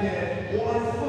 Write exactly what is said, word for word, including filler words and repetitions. did. One